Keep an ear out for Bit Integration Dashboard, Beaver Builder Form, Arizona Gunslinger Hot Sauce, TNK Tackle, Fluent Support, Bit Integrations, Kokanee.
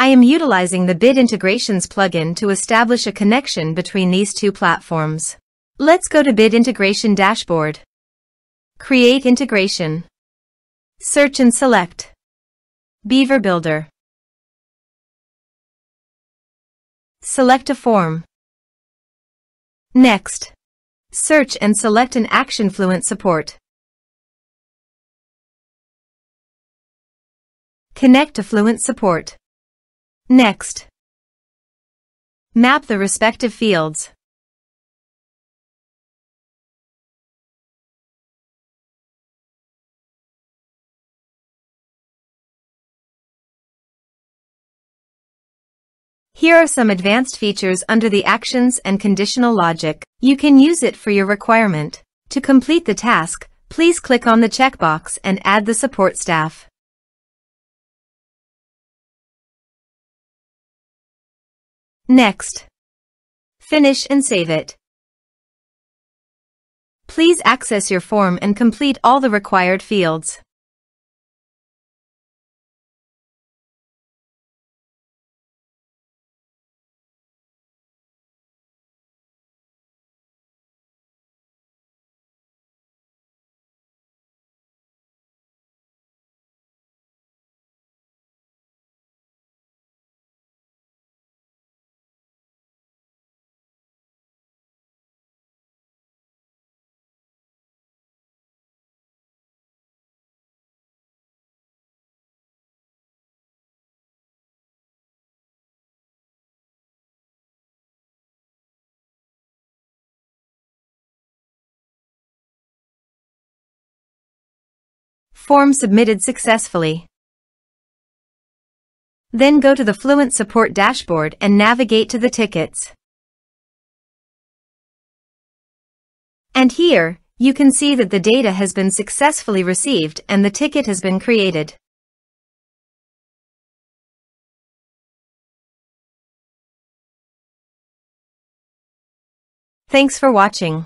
I am utilizing the Bit Integrations plugin to establish a connection between these two platforms. Let's go to Bit Integration Dashboard. Create integration. Search and select Beaver Builder. Select a form. Next, search and select an action Fluent support. Connect to Fluent support. Next, map the respective fields. Here are some advanced features under the actions and conditional logic. You can use it for your requirement. To complete the task, please click on the checkbox and add the support staff. Next, finish and save it. Please access your form and complete all the required fields. Form submitted successfully. Then go to the Fluent Support dashboard and navigate to the tickets. And here, you can see that the data has been successfully received and the ticket has been created. Thanks for watching.